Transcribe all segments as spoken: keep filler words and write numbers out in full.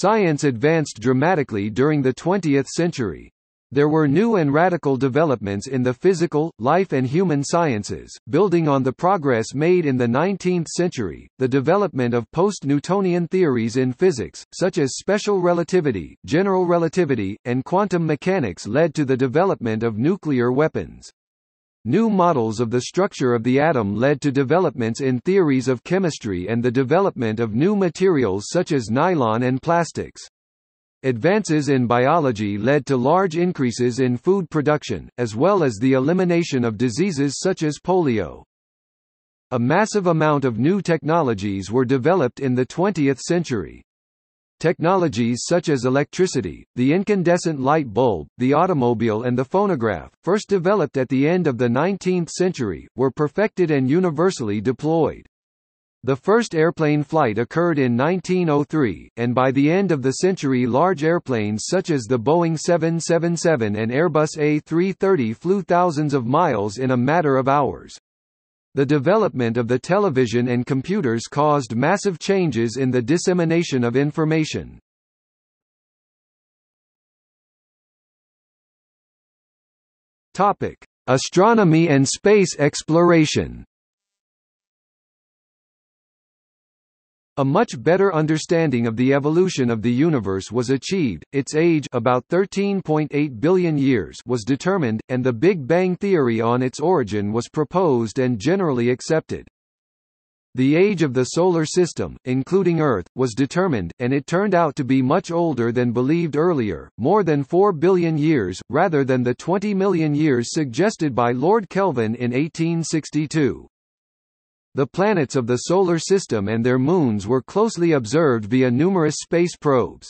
Science advanced dramatically during the twentieth century. There were new and radical developments in the physical, life and human sciences, building on the progress made in the nineteenth century, the development of post-Newtonian theories in physics, such as special relativity, general relativity, and quantum mechanics led to the development of nuclear weapons. New models of the structure of the atom led to developments in theories of chemistry and the development of new materials such as nylon and plastics. Advances in biology led to large increases in food production, as well as the elimination of diseases such as polio. A massive amount of new technologies were developed in the twentieth century. Technologies such as electricity, the incandescent light bulb, the automobile and the phonograph, first developed at the end of the nineteenth century, were perfected and universally deployed. The first airplane flight occurred in nineteen oh three, and by the end of the century large airplanes such as the Boeing seven seventy-seven and Airbus A three thirty flew thousands of miles in a matter of hours. The development of the television and computers caused massive changes in the dissemination of information. Topic: Astronomy and space exploration. A much better understanding of the evolution of the universe was achieved, its age about thirteen point eight billion years was determined, and the Big Bang theory on its origin was proposed and generally accepted. The age of the Solar System, including Earth, was determined, and it turned out to be much older than believed earlier, more than four billion years, rather than the twenty million years suggested by Lord Kelvin in eighteen sixty-two. The planets of the Solar System and their moons were closely observed via numerous space probes.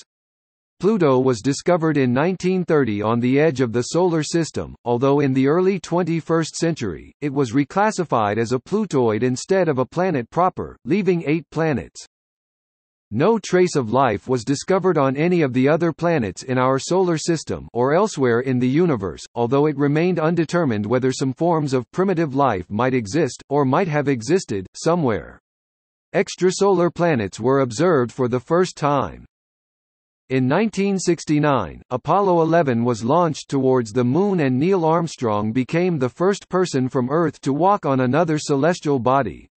Pluto was discovered in nineteen thirty on the edge of the Solar System, although in the early twenty-first century, it was reclassified as a plutoid instead of a planet proper, leaving eight planets. No trace of life was discovered on any of the other planets in our Solar System or elsewhere in the universe, although it remained undetermined whether some forms of primitive life might exist, or might have existed, somewhere. Extrasolar planets were observed for the first time. In nineteen sixty-nine, Apollo eleven was launched towards the Moon and Neil Armstrong became the first person from Earth to walk on another celestial body.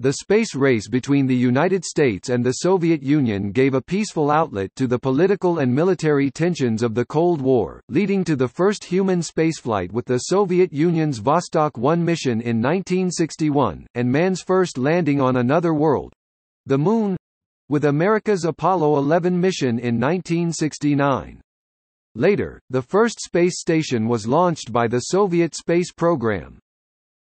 The space race between the United States and the Soviet Union gave a peaceful outlet to the political and military tensions of the Cold War, leading to the first human spaceflight with the Soviet Union's Vostok one mission in nineteen sixty-one, and man's first landing on another world—the Moon—with America's Apollo eleven mission in nineteen sixty-nine. Later, the first space station was launched by the Soviet space program.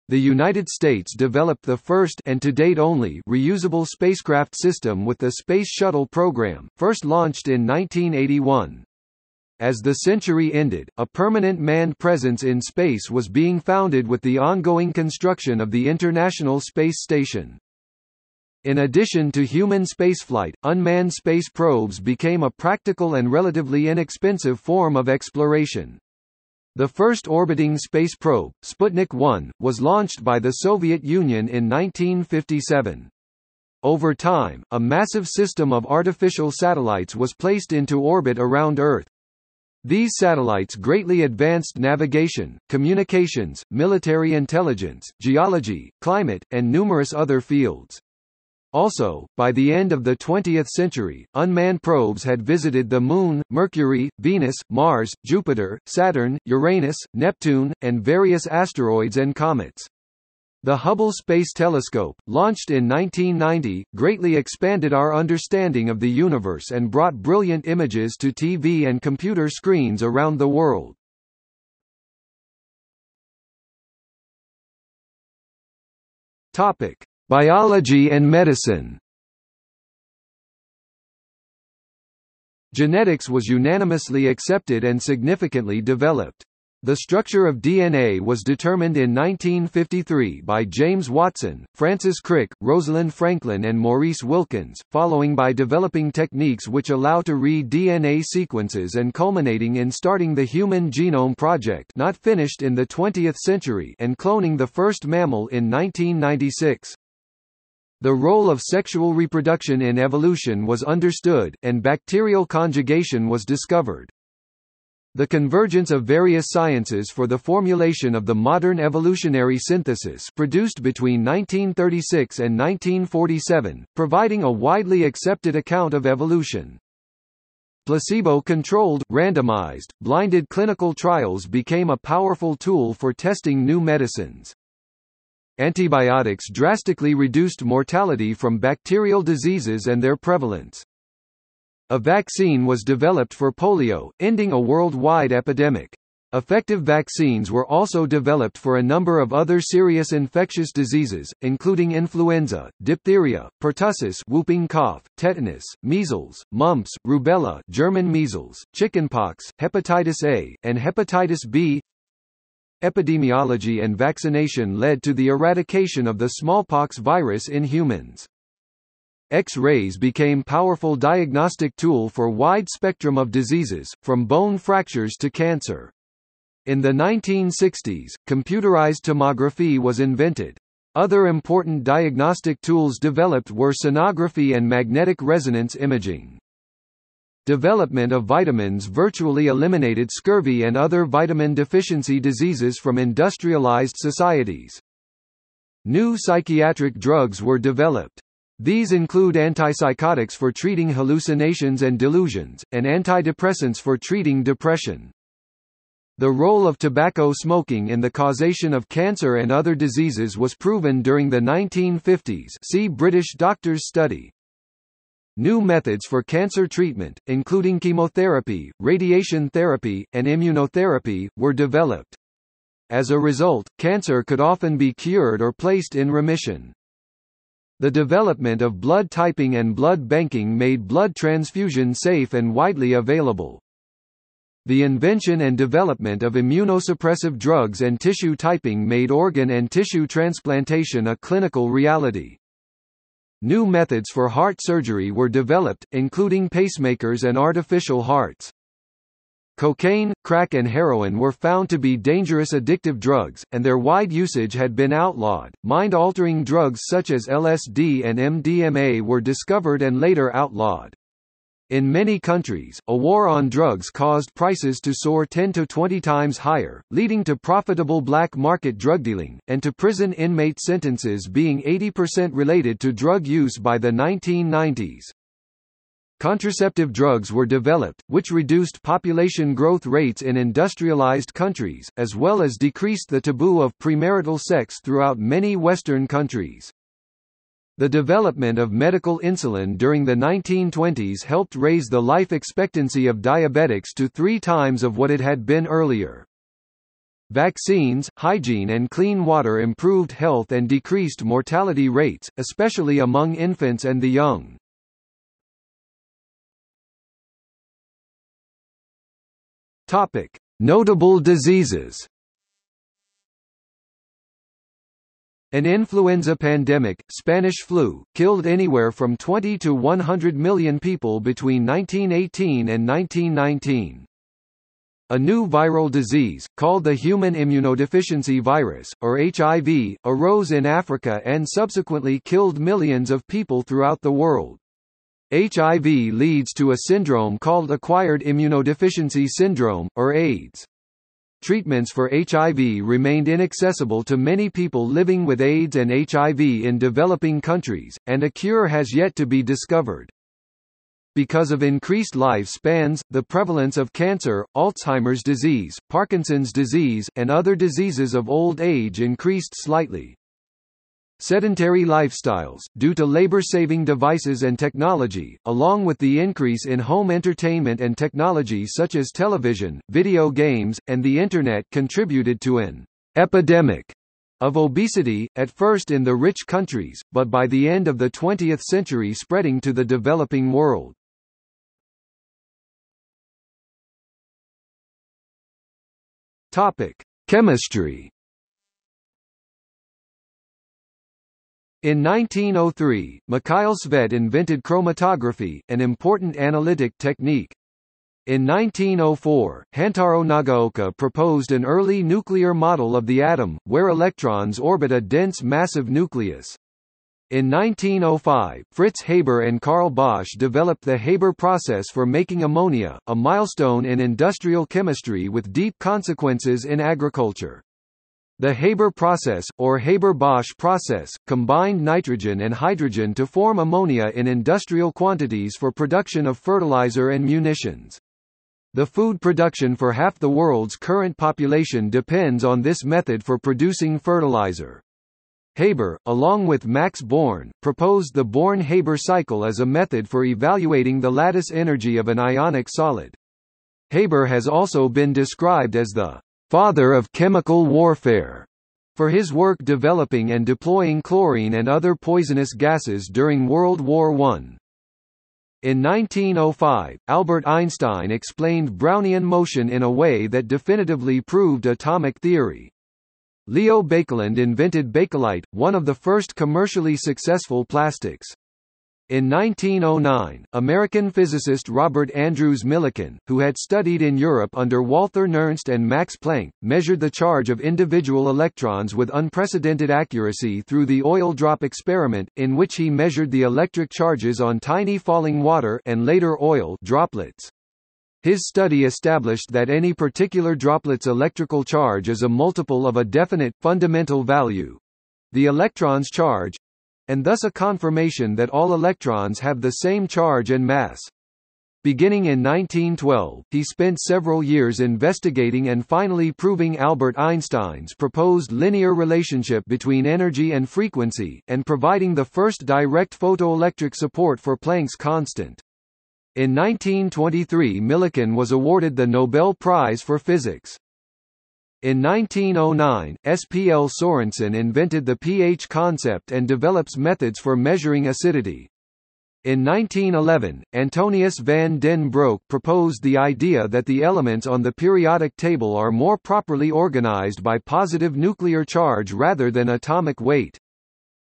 The United States developed the first and to date only reusable spacecraft system with the Space Shuttle program, first launched in nineteen eighty-one. As the century ended, a permanent manned presence in space was being founded with the ongoing construction of the International Space Station. In addition to human spaceflight, unmanned space probes became a practical and relatively inexpensive form of exploration. The first orbiting space probe, Sputnik one, was launched by the Soviet Union in nineteen fifty-seven. Over time, a massive system of artificial satellites was placed into orbit around Earth. These satellites greatly advanced navigation, communications, military intelligence, geology, climate, and numerous other fields. Also, by the end of the twentieth century, unmanned probes had visited the Moon, Mercury, Venus, Mars, Jupiter, Saturn, Uranus, Neptune, and various asteroids and comets. The Hubble Space Telescope, launched in nineteen ninety, greatly expanded our understanding of the universe and brought brilliant images to T V and computer screens around the world. Topic: Biology and medicine. Genetics was unanimously accepted and significantly developed. The structure of D N A was determined in nineteen fifty-three by James Watson, Francis Crick, Rosalind Franklin and Maurice Huggins, following by developing techniques which allow to read D N A sequences and culminating in starting the Human Genome Project, not finished in the twentieth century, and cloning the first mammal in nineteen ninety-six. The role of sexual reproduction in evolution was understood, and bacterial conjugation was discovered. The convergence of various sciences for the formulation of the modern evolutionary synthesis produced between nineteen thirty-six and nineteen forty-seven, providing a widely accepted account of evolution. Placebo-controlled, randomized, blinded clinical trials became a powerful tool for testing new medicines. Antibiotics drastically reduced mortality from bacterial diseases and their prevalence. A vaccine was developed for polio, ending a worldwide epidemic. Effective vaccines were also developed for a number of other serious infectious diseases, including influenza, diphtheria, pertussis, whooping cough, tetanus, measles, mumps, rubella, German measles, chickenpox, hepatitis A, and hepatitis B. Epidemiology and vaccination led to the eradication of the smallpox virus in humans. X-rays became a powerful diagnostic tool for a wide spectrum of diseases, from bone fractures to cancer. In the nineteen sixties, computerized tomography was invented. Other important diagnostic tools developed were sonography and magnetic resonance imaging. Development of vitamins virtually eliminated scurvy and other vitamin deficiency diseases from industrialized societies. New psychiatric drugs were developed. These include antipsychotics for treating hallucinations and delusions, and antidepressants for treating depression. The role of tobacco smoking in the causation of cancer and other diseases was proven during the nineteen fifties. See British doctors' study. New methods for cancer treatment, including chemotherapy, radiation therapy, and immunotherapy, were developed. As a result, cancer could often be cured or placed in remission. The development of blood typing and blood banking made blood transfusion safe and widely available. The invention and development of immunosuppressive drugs and tissue typing made organ and tissue transplantation a clinical reality. New methods for heart surgery were developed, including pacemakers and artificial hearts. Cocaine, crack and heroin were found to be dangerous addictive drugs, and their wide usage had been outlawed. Mind-altering drugs such as L S D and M D M A were discovered and later outlawed. In many countries, a war on drugs caused prices to soar ten to twenty times higher, leading to profitable black market drug dealing, and to prison inmate sentences being eighty percent related to drug use by the nineteen nineties. Contraceptive drugs were developed, which reduced population growth rates in industrialized countries, as well as decreased the taboo of premarital sex throughout many Western countries. The development of medical insulin during the nineteen twenties helped raise the life expectancy of diabetics to three times of what it had been earlier. Vaccines, hygiene and clean water improved health and decreased mortality rates, especially among infants and the young. Topic: Notable diseases. An influenza pandemic, Spanish flu, killed anywhere from twenty to one hundred million people between nineteen eighteen and nineteen nineteen. A new viral disease, called the human immunodeficiency virus, or H I V, arose in Africa and subsequently killed millions of people throughout the world. H I V leads to a syndrome called acquired immunodeficiency syndrome, or AIDS. Treatments for H I V remained inaccessible to many people living with AIDS and H I V in developing countries, and a cure has yet to be discovered. Because of increased life spans, the prevalence of cancer, Alzheimer's disease, Parkinson's disease, and other diseases of old age increased slightly. Sedentary lifestyles, due to labor-saving devices and technology, along with the increase in home entertainment and technology such as television, video games, and the Internet, contributed to an epidemic of obesity, at first in the rich countries, but by the end of the twentieth century spreading to the developing world. Topic: Chemistry. In nineteen oh three, Mikhail Tsvet invented chromatography, an important analytic technique. In nineteen oh four, Hantaro Nagaoka proposed an early nuclear model of the atom, where electrons orbit a dense massive nucleus. In nineteen oh five, Fritz Haber and Karl Bosch developed the Haber process for making ammonia, a milestone in industrial chemistry with deep consequences in agriculture. The Haber process, or Haber-Bosch process, combined nitrogen and hydrogen to form ammonia in industrial quantities for production of fertilizer and munitions. The food production for half the world's current population depends on this method for producing fertilizer. Haber, along with Max Born, proposed the Born-Haber cycle as a method for evaluating the lattice energy of an ionic solid. Haber has also been described as the father of chemical warfare for his work developing and deploying chlorine and other poisonous gases during World War One. In nineteen oh five, Albert Einstein explained Brownian motion in a way that definitively proved atomic theory. Leo Bakeland invented Bakelite, one of the first commercially successful plastics. In nineteen oh nine, American physicist Robert Andrews Millikan, who had studied in Europe under Walther Nernst and Max Planck, measured the charge of individual electrons with unprecedented accuracy through the oil drop experiment, in which he measured the electric charges on tiny falling water and later oil droplets. His study established that any particular droplet's electrical charge is a multiple of a definite, fundamental value—the electron's charge—and thus a confirmation that all electrons have the same charge and mass. Beginning in nineteen twelve, he spent several years investigating and finally proving Albert Einstein's proposed linear relationship between energy and frequency, and providing the first direct photoelectric support for Planck's constant. In nineteen twenty-three, Millikan was awarded the Nobel Prize for Physics. In nineteen oh nine, S P L Sorensen invented the pH concept and develops methods for measuring acidity. In nineteen eleven, Antonius van den Broek proposed the idea that the elements on the periodic table are more properly organized by positive nuclear charge rather than atomic weight.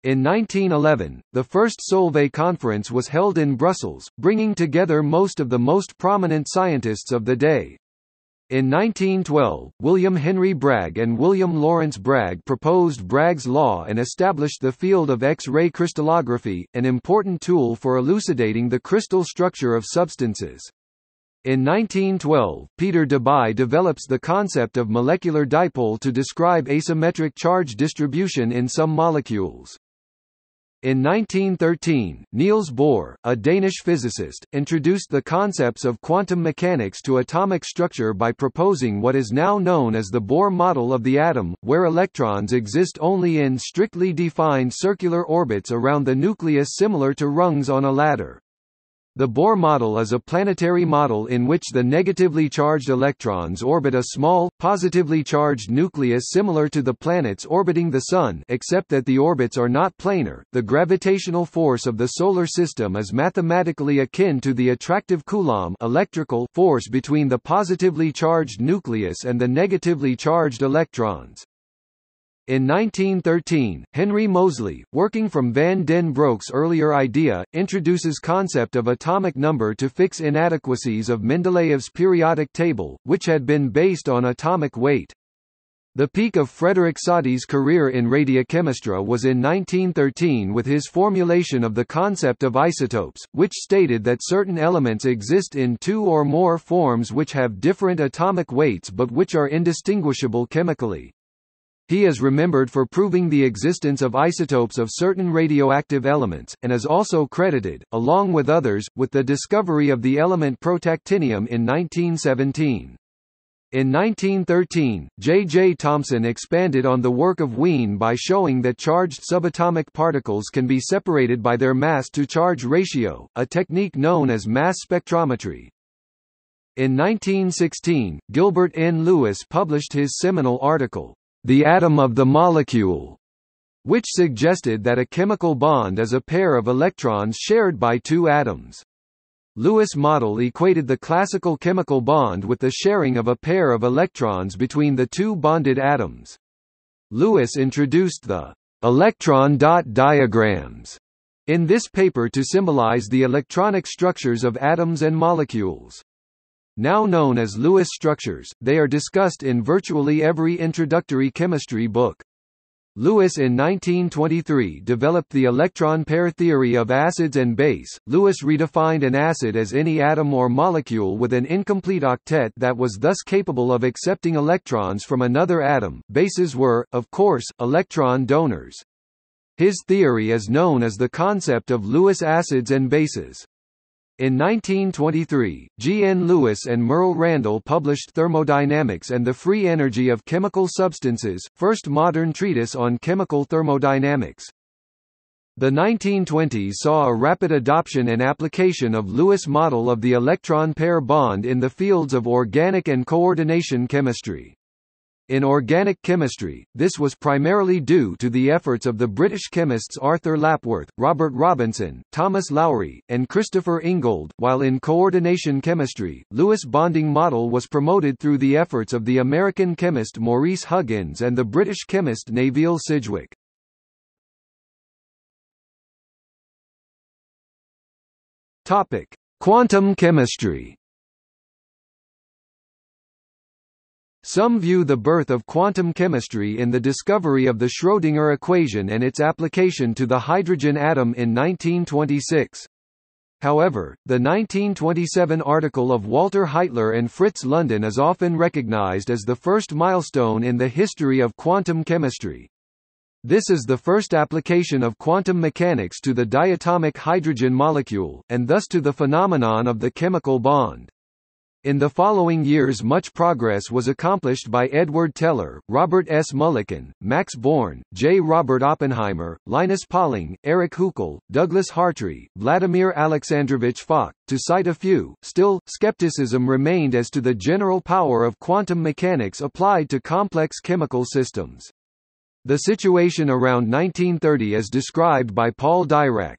In nineteen eleven, the first Solvay conference was held in Brussels, bringing together most of the most prominent scientists of the day. In nineteen twelve, William Henry Bragg and William Lawrence Bragg proposed Bragg's law and established the field of X-ray crystallography, an important tool for elucidating the crystal structure of substances. In nineteen twelve, Peter Debye develops the concept of molecular dipole to describe asymmetric charge distribution in some molecules. In nineteen thirteen, Niels Bohr, a Danish physicist, introduced the concepts of quantum mechanics to atomic structure by proposing what is now known as the Bohr model of the atom, where electrons exist only in strictly defined circular orbits around the nucleus similar to rungs on a ladder. The Bohr model is a planetary model in which the negatively charged electrons orbit a small, positively charged nucleus similar to the planets orbiting the Sun, except that the orbits are not planar. The gravitational force of the Solar System is mathematically akin to the attractive Coulomb electrical force between the positively charged nucleus and the negatively charged electrons. In nineteen thirteen, Henry Moseley, working from van den Broek's earlier idea, introduces concept of atomic number to fix inadequacies of Mendeleev's periodic table, which had been based on atomic weight. The peak of Frédéric Satie's career in radiochemistry was in nineteen thirteen with his formulation of the concept of isotopes, which stated that certain elements exist in two or more forms which have different atomic weights but which are indistinguishable chemically. He is remembered for proving the existence of isotopes of certain radioactive elements, and is also credited, along with others, with the discovery of the element protactinium in nineteen seventeen. In nineteen thirteen, J J Thomson expanded on the work of Wien by showing that charged subatomic particles can be separated by their mass-to-charge ratio, a technique known as mass spectrometry. In nineteen sixteen, Gilbert N. Lewis published his seminal article, The Atom of the Molecule, which suggested that a chemical bond is a pair of electrons shared by two atoms. Lewis' model equated the classical chemical bond with the sharing of a pair of electrons between the two bonded atoms. Lewis introduced the electron dot diagrams in this paper to symbolize the electronic structures of atoms and molecules. Now known as Lewis structures, they are discussed in virtually every introductory chemistry book. Lewis in nineteen twenty-three developed the electron pair theory of acids and base. Lewis redefined an acid as any atom or molecule with an incomplete octet that was thus capable of accepting electrons from another atom. Bases were, of course, electron donors. His theory is known as the concept of Lewis acids and bases. In nineteen twenty-three, G. N. Lewis and Merle Randall published Thermodynamics and the Free Energy of Chemical Substances, first modern treatise on chemical thermodynamics. The nineteen twenties saw a rapid adoption and application of Lewis' model of the electron pair bond in the fields of organic and coordination chemistry. In organic chemistry, this was primarily due to the efforts of the British chemists Arthur Lapworth, Robert Robinson, Thomas Lowry, and Christopher Ingold, while in coordination chemistry, Lewis' bonding model was promoted through the efforts of the American chemist Maurice Huggins and the British chemist Nevile Sidgwick. Topic: Quantum chemistry. Some view the birth of quantum chemistry in the discovery of the Schrödinger equation and its application to the hydrogen atom in nineteen twenty-six. However, the nineteen twenty-seven article of Walter Heitler and Fritz London is often recognized as the first milestone in the history of quantum chemistry. This is the first application of quantum mechanics to the diatomic hydrogen molecule, and thus to the phenomenon of the chemical bond. In the following years much progress was accomplished by Edward Teller, Robert S. Millikan, Max Born, J. Robert Oppenheimer, Linus Pauling, Erich Huckel, Douglas Hartree, Vladimir Alexandrovich Fock, to cite a few. Still, skepticism remained as to the general power of quantum mechanics applied to complex chemical systems. The situation around nineteen thirty is described by Paul Dirac.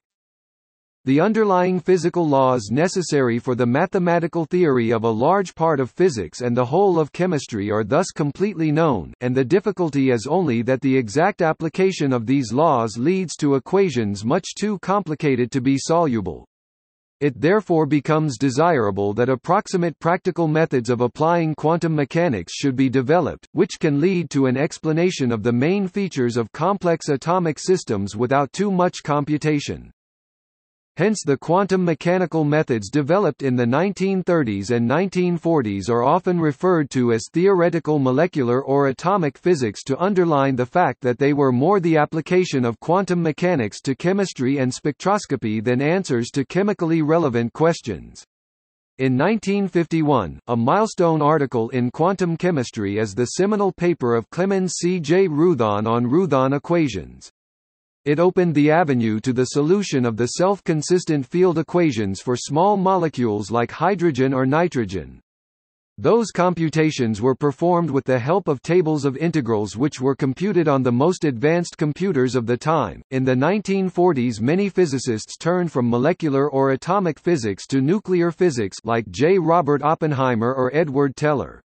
The underlying physical laws necessary for the mathematical theory of a large part of physics and the whole of chemistry are thus completely known, and the difficulty is only that the exact application of these laws leads to equations much too complicated to be soluble. It therefore becomes desirable that approximate practical methods of applying quantum mechanics should be developed, which can lead to an explanation of the main features of complex atomic systems without too much computation. Hence the quantum mechanical methods developed in the nineteen thirties and nineteen forties are often referred to as theoretical molecular or atomic physics to underline the fact that they were more the application of quantum mechanics to chemistry and spectroscopy than answers to chemically relevant questions. In nineteen fifty-one, a milestone article in quantum chemistry is the seminal paper of Clemens C. J. Ruthon on Ruthon equations. It opened the avenue to the solution of the self-consistent field equations for small molecules like hydrogen or nitrogen. Those computations were performed with the help of tables of integrals which were computed on the most advanced computers of the time. In the nineteen forties, many physicists turned from molecular or atomic physics to nuclear physics like J. Robert Oppenheimer or Edward Teller.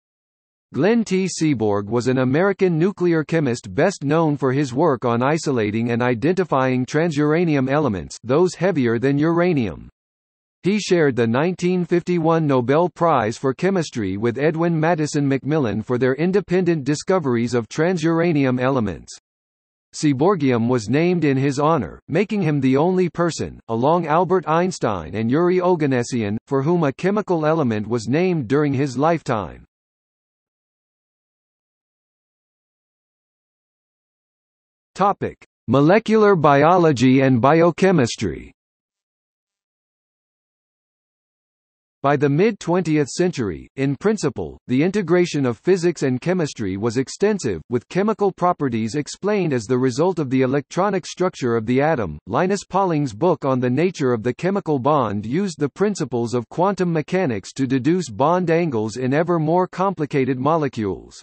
Glenn T. Seaborg was an American nuclear chemist best known for his work on isolating and identifying transuranium elements, those heavier than uranium. He shared the nineteen fifty-one Nobel Prize for Chemistry with Edwin Madison Macmillan for their independent discoveries of transuranium elements. Seaborgium was named in his honor, making him the only person, along Albert Einstein and Yuri Oganessian, for whom a chemical element was named during his lifetime. Topic: Molecular biology and biochemistry. By the mid-twentieth century, in principle, the integration of physics and chemistry was extensive, with chemical properties explained as the result of the electronic structure of the atom. Linus Pauling's book On the Nature of the Chemical Bond used the principles of quantum mechanics to deduce bond angles in ever more complicated molecules.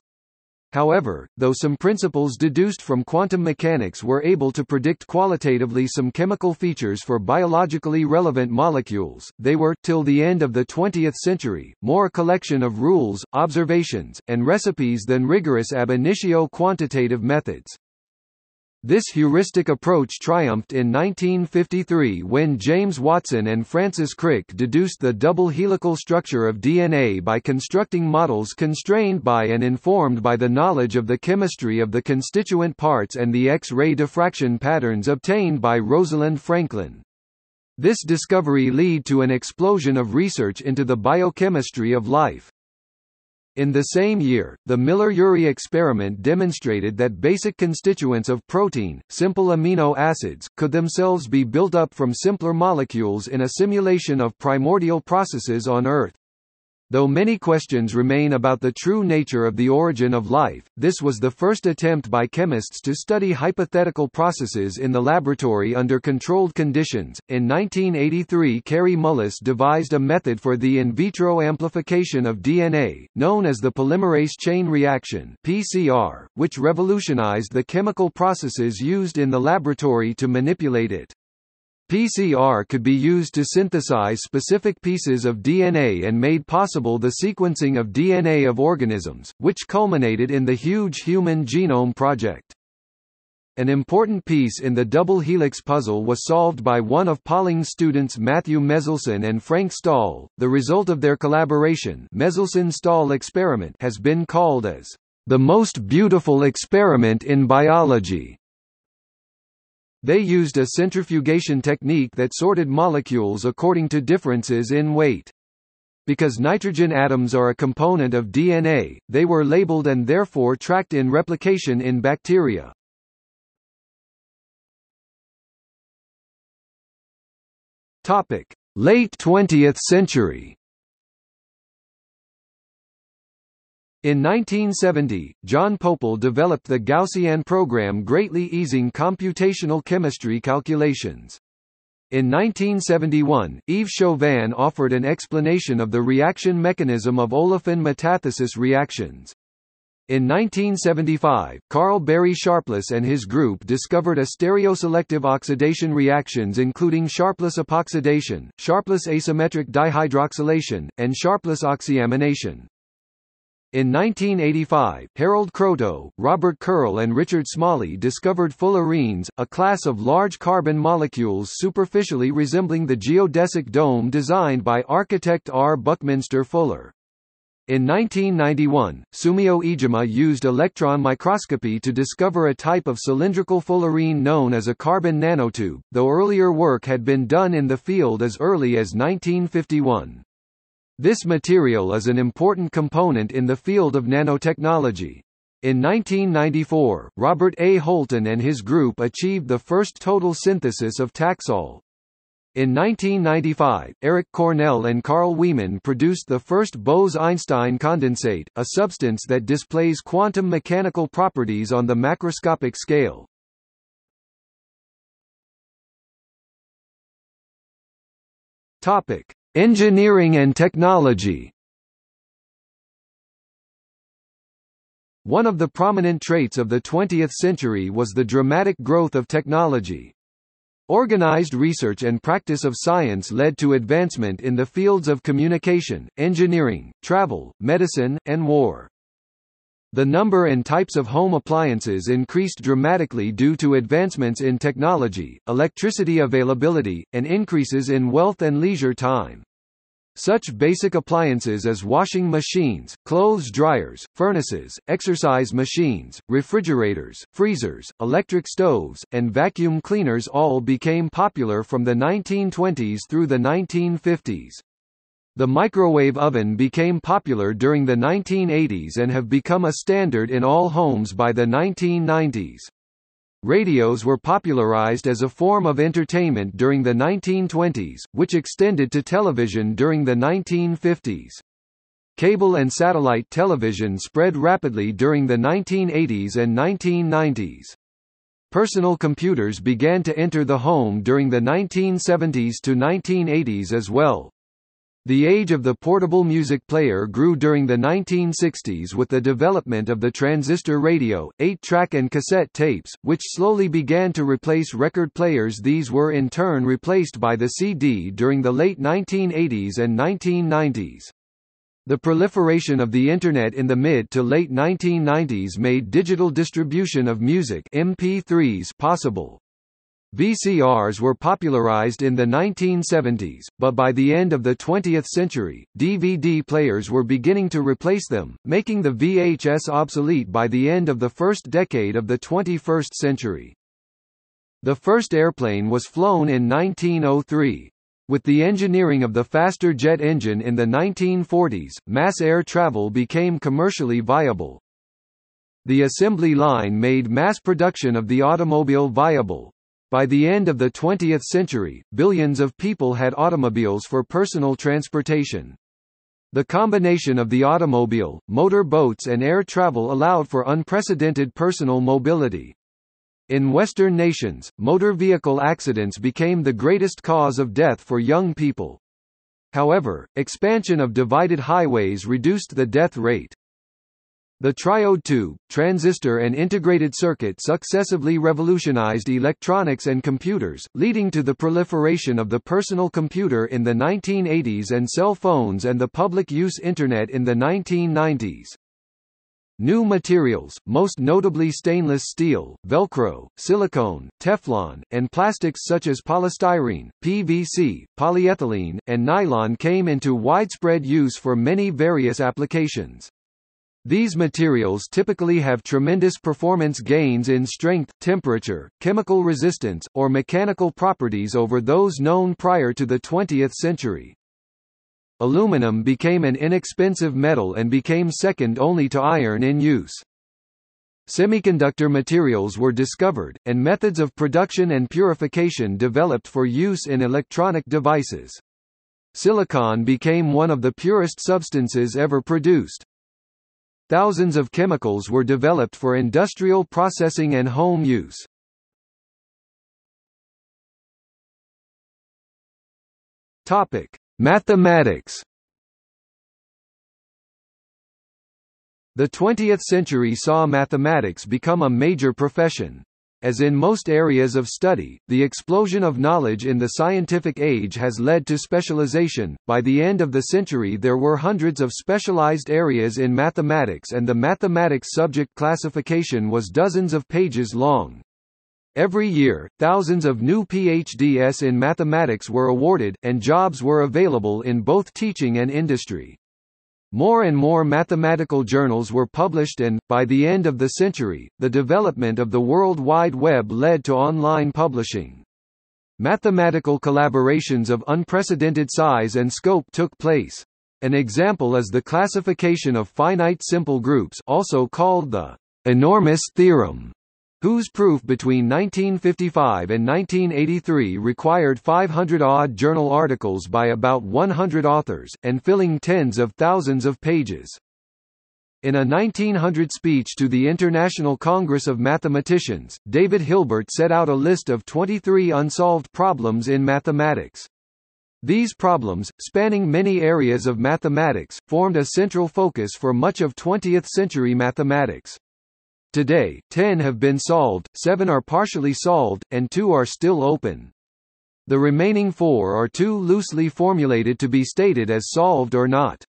However, though some principles deduced from quantum mechanics were able to predict qualitatively some chemical features for biologically relevant molecules, they were, till the end of the twentieth century, more a collection of rules, observations, and recipes than rigorous ab initio quantitative methods. This heuristic approach triumphed in nineteen fifty-three when James Watson and Francis Crick deduced the double helical structure of D N A by constructing models constrained by and informed by the knowledge of the chemistry of the constituent parts and the X-ray diffraction patterns obtained by Rosalind Franklin. This discovery led to an explosion of research into the biochemistry of life. In the same year, the Miller-Urey experiment demonstrated that basic constituents of protein, simple amino acids, could themselves be built up from simpler molecules in a simulation of primordial processes on Earth. Though many questions remain about the true nature of the origin of life, this was the first attempt by chemists to study hypothetical processes in the laboratory under controlled conditions. In nineteen eighty-three, Carey Mullis devised a method for the in vitro amplification of D N A, known as the polymerase chain reaction (P C R), which revolutionized the chemical processes used in the laboratory to manipulate it. P C R could be used to synthesize specific pieces of D N A and made possible the sequencing of D N A of organisms, which culminated in the huge Human Genome Project. An important piece in the double helix puzzle was solved by one of Pauling's students, Matthew Meselson and Frank Stahl. The result of their collaboration, Meselson-Stahl experiment, has been called as the most beautiful experiment in biology. They used a centrifugation technique that sorted molecules according to differences in weight. Because nitrogen atoms are a component of D N A, they were labeled and therefore tracked in replication in bacteria. Topic: Late twentieth century. In nineteen seventy, John Popel developed the Gaussian program, greatly easing computational chemistry calculations. In nineteen seventy-one, Yves Chauvin offered an explanation of the reaction mechanism of olefin metathesis reactions. In nineteen seventy-five, Carl Barry Sharpless and his group discovered a stereoselective oxidation reactions including Sharpless epoxidation, Sharpless asymmetric dihydroxylation, and Sharpless oxyamination. In nineteen eighty-five, Harold Krotow, Robert Curl and Richard Smalley discovered fullerenes, a class of large carbon molecules superficially resembling the geodesic dome designed by architect R. Buckminster Fuller. In nineteen ninety-one, Sumio Ijima used electron microscopy to discover a type of cylindrical fullerene known as a carbon nanotube, though earlier work had been done in the field as early as nineteen fifty-one. This material is an important component in the field of nanotechnology. In nineteen ninety-four, Robert A. Holton and his group achieved the first total synthesis of Taxol. In nineteen ninety-five, Eric Cornell and Carl Wieman produced the first Bose-Einstein condensate, a substance that displays quantum mechanical properties on the macroscopic scale. Topic: Engineering and technology. One of the prominent traits of the twentieth century was the dramatic growth of technology. Organized research and practice of science led to advancement in the fields of communication, engineering, travel, medicine, and war. The number and types of home appliances increased dramatically due to advancements in technology, electricity availability, and increases in wealth and leisure time. Such basic appliances as washing machines, clothes dryers, furnaces, exercise machines, refrigerators, freezers, electric stoves, and vacuum cleaners all became popular from the nineteen twenties through the nineteen fifties. The microwave oven became popular during the nineteen eighties and have become a standard in all homes by the nineteen nineties. Radios were popularized as a form of entertainment during the nineteen twenties, which extended to television during the nineteen fifties. Cable and satellite television spread rapidly during the nineteen eighties and nineteen nineties. Personal computers began to enter the home during the nineteen seventies to nineteen eighties as well. The age of the portable music player grew during the nineteen sixties with the development of the transistor radio, eight-track and cassette tapes, which slowly began to replace record players. These were in turn replaced by the C D during the late nineteen eighties and nineteen nineties. The proliferation of the Internet in the mid to late nineteen nineties made digital distribution of music M P threes possible. V C Rs were popularized in the nineteen seventies, but by the end of the twentieth century, D V D players were beginning to replace them, making the V H S obsolete by the end of the first decade of the twenty-first century. The first airplane was flown in nineteen oh three. With the engineering of the faster jet engine in the nineteen forties, mass air travel became commercially viable. The assembly line made mass production of the automobile viable. By the end of the twentieth century, billions of people had automobiles for personal transportation. The combination of the automobile, motor boats and air travel allowed for unprecedented personal mobility. In Western nations, motor vehicle accidents became the greatest cause of death for young people. However, expansion of divided highways reduced the death rate. The triode tube, transistor and integrated circuit successively revolutionized electronics and computers, leading to the proliferation of the personal computer in the nineteen eighties and cell phones and the public-use Internet in the nineteen nineties. New materials, most notably stainless steel, Velcro, silicone, Teflon, and plastics such as polystyrene, P V C, polyethylene, and nylon came into widespread use for many various applications. These materials typically have tremendous performance gains in strength, temperature, chemical resistance, or mechanical properties over those known prior to the twentieth century. Aluminum became an inexpensive metal and became second only to iron in use. Semiconductor materials were discovered, and methods of production and purification developed for use in electronic devices. Silicon became one of the purest substances ever produced. Thousands of chemicals were developed for industrial processing and home use. Topic: Mathematics. The twentieth century saw mathematics become a major profession. As in most areas of study, the explosion of knowledge in the scientific age has led to specialization. By the end of the century, there were hundreds of specialized areas in mathematics, and the mathematics subject classification was dozens of pages long. Every year, thousands of new PhDs in mathematics were awarded, and jobs were available in both teaching and industry. More and more mathematical journals were published and, by the end of the century, the development of the World Wide Web led to online publishing. Mathematical collaborations of unprecedented size and scope took place. An example is the classification of finite simple groups, also called the enormous theorem, whose proof between nineteen fifty-five and nineteen eighty-three required five hundred odd journal articles by about one hundred authors, and filling tens of thousands of pages. In a nineteen hundred speech to the International Congress of Mathematicians, David Hilbert set out a list of twenty-three unsolved problems in mathematics. These problems, spanning many areas of mathematics, formed a central focus for much of twentieth-century mathematics. Today, ten have been solved, seven are partially solved, and two are still open. The remaining four are too loosely formulated to be stated as solved or not.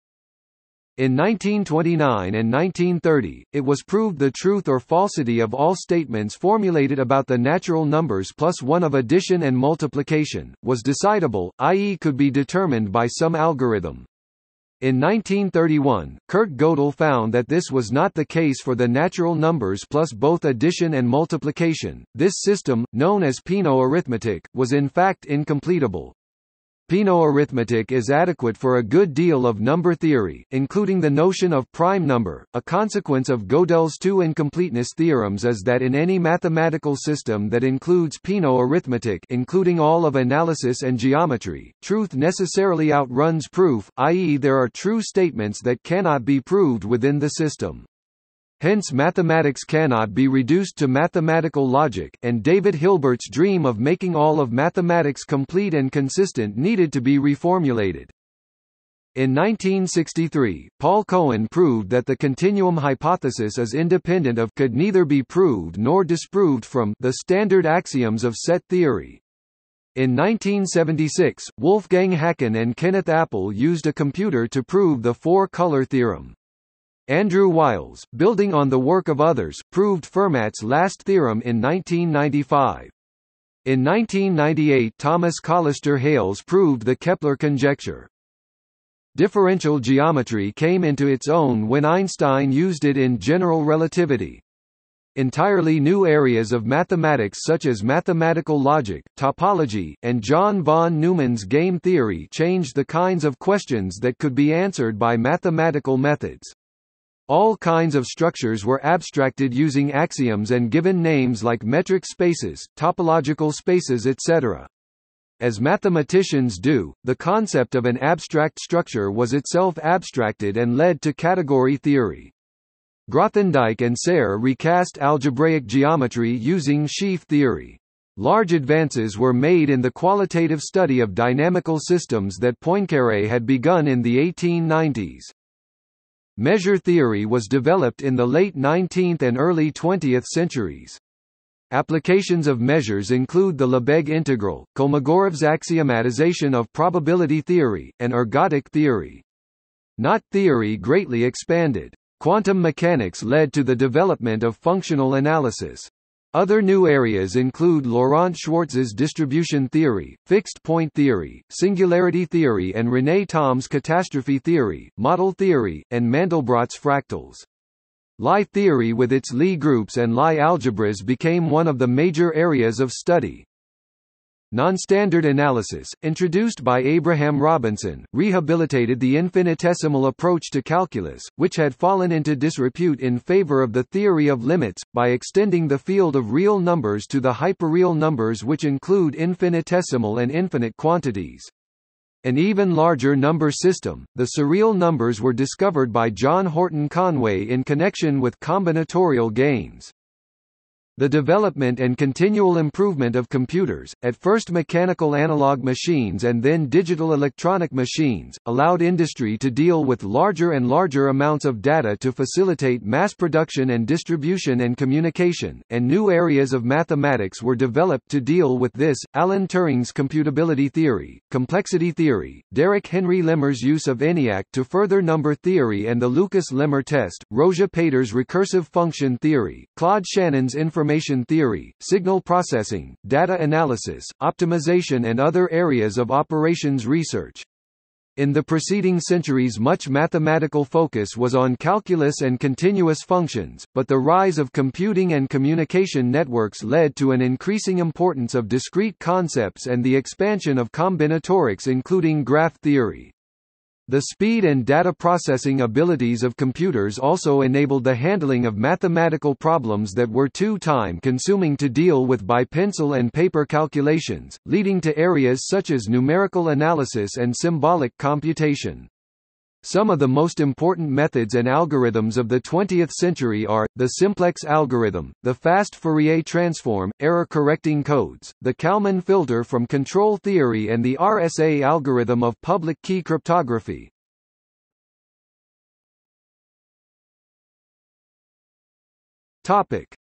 In nineteen twenty-nine and nineteen thirty, it was proved the truth or falsity of all statements formulated about the natural numbers plus one of addition and multiplication, was decidable, that is could be determined by some algorithm. In nineteen thirty-one, Kurt Gödel found that this was not the case for the natural numbers plus both addition and multiplication. This system, known as Peano arithmetic, was in fact incompletable. Peano arithmetic is adequate for a good deal of number theory, including the notion of prime number. A consequence of Gödel's two incompleteness theorems is that in any mathematical system that includes Peano arithmetic, including all of analysis and geometry, truth necessarily outruns proof, that is there are true statements that cannot be proved within the system. Hence mathematics cannot be reduced to mathematical logic, and David Hilbert's dream of making all of mathematics complete and consistent needed to be reformulated. In nineteen sixty-three, Paul Cohen proved that the continuum hypothesis is independent of, could neither be proved nor disproved from, the standard axioms of set theory. In nineteen seventy-six, Wolfgang Hacken and Kenneth Apel used a computer to prove the four-color theorem. Andrew Wiles, building on the work of others, proved Fermat's last theorem in nineteen ninety-five. In nineteen ninety-eight, Thomas Collister Hales proved the Kepler conjecture. Differential geometry came into its own when Einstein used it in general relativity. Entirely new areas of mathematics such as mathematical logic, topology, and John von Neumann's game theory changed the kinds of questions that could be answered by mathematical methods. All kinds of structures were abstracted using axioms and given names like metric spaces, topological spaces, et cetera. As mathematicians do, the concept of an abstract structure was itself abstracted and led to category theory. Grothendieck and Serre recast algebraic geometry using sheaf theory. Large advances were made in the qualitative study of dynamical systems that Poincaré had begun in the eighteen nineties. Measure theory was developed in the late nineteenth and early twentieth centuries. Applications of measures include the Lebesgue integral, Kolmogorov's axiomatization of probability theory, and ergodic theory. Knot theory greatly expanded. Quantum mechanics led to the development of functional analysis. Other new areas include Laurent Schwartz's distribution theory, fixed-point theory, singularity theory, and René Thom's catastrophe theory, model theory, and Mandelbrot's fractals. Lie theory with its Lie groups and Lie algebras became one of the major areas of study. Nonstandard analysis, introduced by Abraham Robinson, rehabilitated the infinitesimal approach to calculus, which had fallen into disrepute in favor of the theory of limits, by extending the field of real numbers to the hyperreal numbers, which include infinitesimal and infinite quantities. An even larger number system, the surreal numbers were discovered by John Horton Conway in connection with combinatorial gains. The development and continual improvement of computers, at first mechanical analog machines and then digital electronic machines, allowed industry to deal with larger and larger amounts of data to facilitate mass production and distribution and communication, and new areas of mathematics were developed to deal with this: Alan Turing's computability theory, complexity theory, Derek Henry Lemmer's use of ENIAC to further number theory and the Lucas-Lemmer test, Roja Pater's recursive function theory, Claude Shannon's information Information theory, signal processing, data analysis, optimization, and other areas of operations research. In the preceding centuries, much mathematical focus was on calculus and continuous functions, but the rise of computing and communication networks led to an increasing importance of discrete concepts and the expansion of combinatorics, including graph theory. The speed and data processing abilities of computers also enabled the handling of mathematical problems that were too time-consuming to deal with by pencil and paper calculations, leading to areas such as numerical analysis and symbolic computation. Some of the most important methods and algorithms of the twentieth century are, the simplex algorithm, the fast Fourier transform, error-correcting codes, the Kalman filter from control theory, and the R S A algorithm of public key cryptography.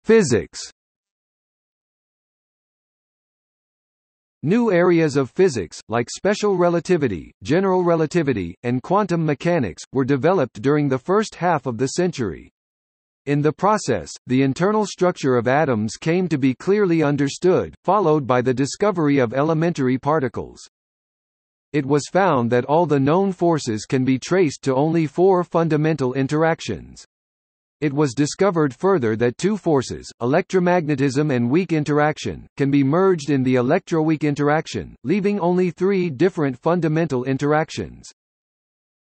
Physics. New areas of physics, like special relativity, general relativity, and quantum mechanics, were developed during the first half of the century. In the process, the internal structure of atoms came to be clearly understood, followed by the discovery of elementary particles. It was found that all the known forces can be traced to only four fundamental interactions. It was discovered further that two forces, electromagnetism and weak interaction, can be merged in the electroweak interaction, leaving only three different fundamental interactions.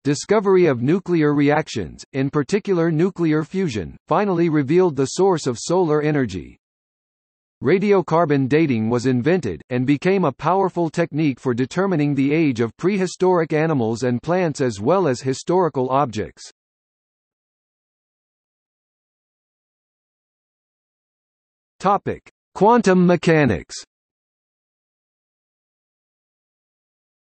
Discovery of nuclear reactions, in particular nuclear fusion, finally revealed the source of solar energy. Radiocarbon dating was invented, and became a powerful technique for determining the age of prehistoric animals and plants as well as historical objects. Topic: Quantum mechanics.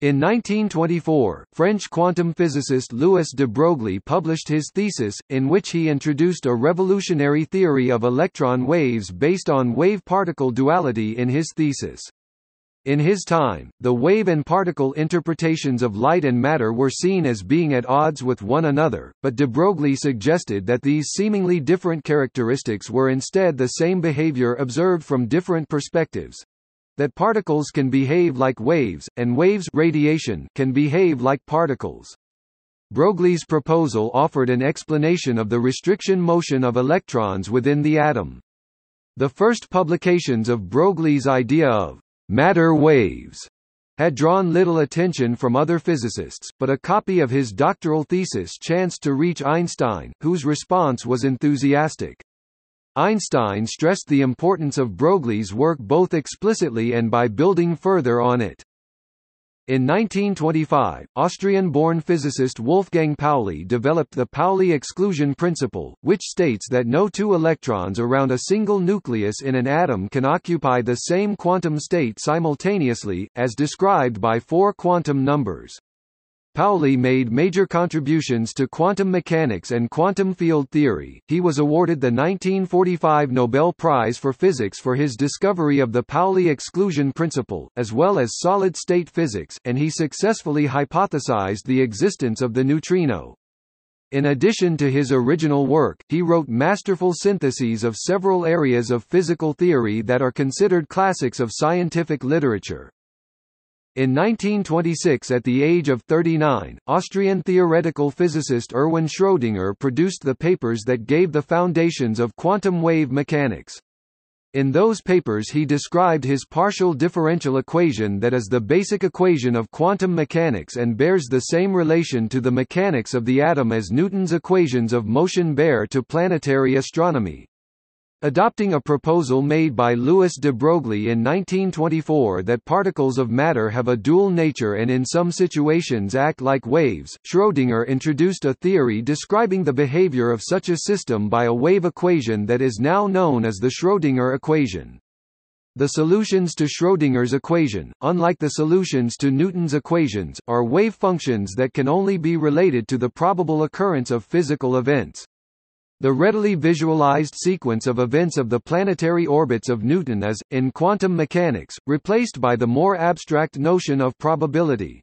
In nineteen twenty-four, French quantum physicist Louis de Broglie published his thesis, in which he introduced a revolutionary theory of electron waves based on wave-particle duality in his thesis. In his time, the wave and particle interpretations of light and matter were seen as being at odds with one another, but de Broglie suggested that these seemingly different characteristics were instead the same behavior observed from different perspectives. That particles can behave like waves, and waves radiation can behave like particles. Broglie's proposal offered an explanation of the restriction motion of electrons within the atom. The first publications of Broglie's idea of matter waves had drawn little attention from other physicists, but a copy of his doctoral thesis chanced to reach Einstein, whose response was enthusiastic. Einstein stressed the importance of Broglie's work both explicitly and by building further on it. In nineteen twenty-five, Austrian-born physicist Wolfgang Pauli developed the Pauli exclusion principle, which states that no two electrons around a single nucleus in an atom can occupy the same quantum state simultaneously, as described by four quantum numbers. Pauli made major contributions to quantum mechanics and quantum field theory. He was awarded the nineteen forty-five Nobel Prize for Physics for his discovery of the Pauli exclusion principle, as well as solid-state physics, and he successfully hypothesized the existence of the neutrino. In addition to his original work, he wrote masterful syntheses of several areas of physical theory that are considered classics of scientific literature. In nineteen twenty-six, at the age of thirty-nine, Austrian theoretical physicist Erwin Schrödinger produced the papers that gave the foundations of quantum wave mechanics. In those papers he described his partial differential equation that is the basic equation of quantum mechanics and bears the same relation to the mechanics of the atom as Newton's equations of motion bear to planetary astronomy. Adopting a proposal made by Louis de Broglie in nineteen twenty-four that particles of matter have a dual nature and in some situations act like waves, Schrödinger introduced a theory describing the behavior of such a system by a wave equation that is now known as the Schrödinger equation. The solutions to Schrödinger's equation, unlike the solutions to Newton's equations, are wave functions that can only be related to the probable occurrence of physical events. The readily visualized sequence of events of the planetary orbits of Newton is, in quantum mechanics, replaced by the more abstract notion of probability.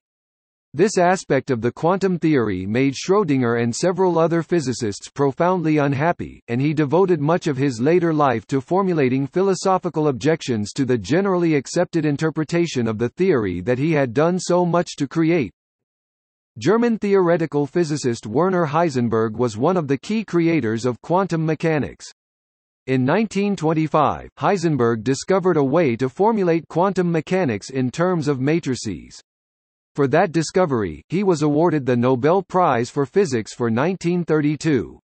This aspect of the quantum theory made Schrödinger and several other physicists profoundly unhappy, and he devoted much of his later life to formulating philosophical objections to the generally accepted interpretation of the theory that he had done so much to create. German theoretical physicist Werner Heisenberg was one of the key creators of quantum mechanics. In nineteen twenty-five, Heisenberg discovered a way to formulate quantum mechanics in terms of matrices. For that discovery, he was awarded the Nobel Prize for Physics for nineteen thirty-two.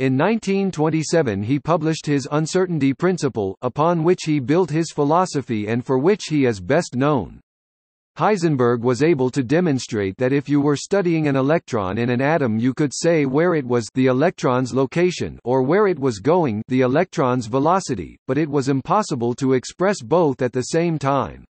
In nineteen twenty-seven he published his uncertainty principle, upon which he built his philosophy and for which he is best known. Heisenberg was able to demonstrate that if you were studying an electron in an atom, you could say where it was, the electron's location, or where it was going, the electron's velocity, but it was impossible to express both at the same time.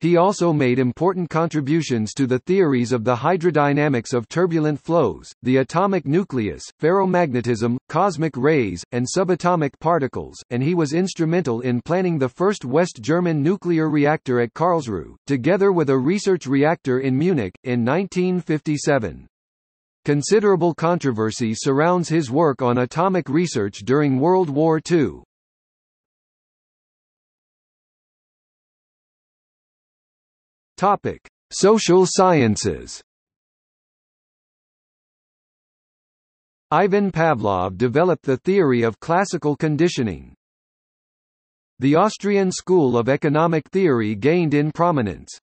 He also made important contributions to the theories of the hydrodynamics of turbulent flows, the atomic nucleus, ferromagnetism, cosmic rays, and subatomic particles, and he was instrumental in planning the first West German nuclear reactor at Karlsruhe, together with a research reactor in Munich, in nineteen fifty-seven. Considerable controversy surrounds his work on atomic research during World War Two. Topic: Social sciences. Ivan Pavlov developed the theory of classical conditioning. The Austrian school of economic theory gained in prominence.